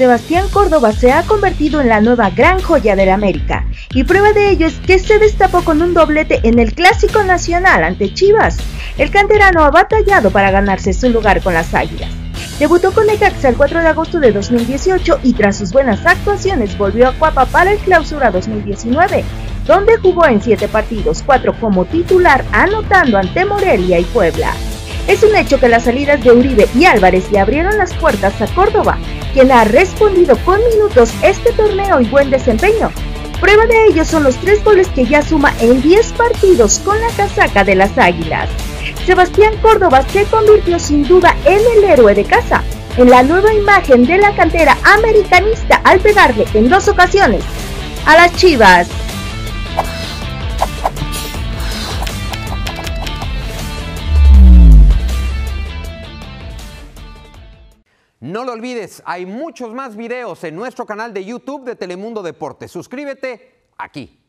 Sebastián Córdova se ha convertido en la nueva gran joya del América, y prueba de ello es que se destapó con un doblete en el Clásico Nacional ante Chivas. El canterano ha batallado para ganarse su lugar con las Águilas. Debutó con Necaxa el 4 de agosto de 2018 y tras sus buenas actuaciones volvió a Cuapa para el Clausura 2019, donde jugó en 7 partidos, 4 como titular, anotando ante Morelia y Puebla. Es un hecho que las salidas de Uribe y Álvarez le abrieron las puertas a Córdova, quien ha respondido con minutos este torneo y buen desempeño. Prueba de ello son los 3 goles que ya suma en 10 partidos con la casaca de las Águilas. Sebastián Córdova se convirtió sin duda en el héroe de casa, en la nueva imagen de la cantera americanista al pegarle en 2 ocasiones a las Chivas. No lo olvides, hay muchos más videos en nuestro canal de YouTube de Telemundo Deportes. Suscríbete aquí.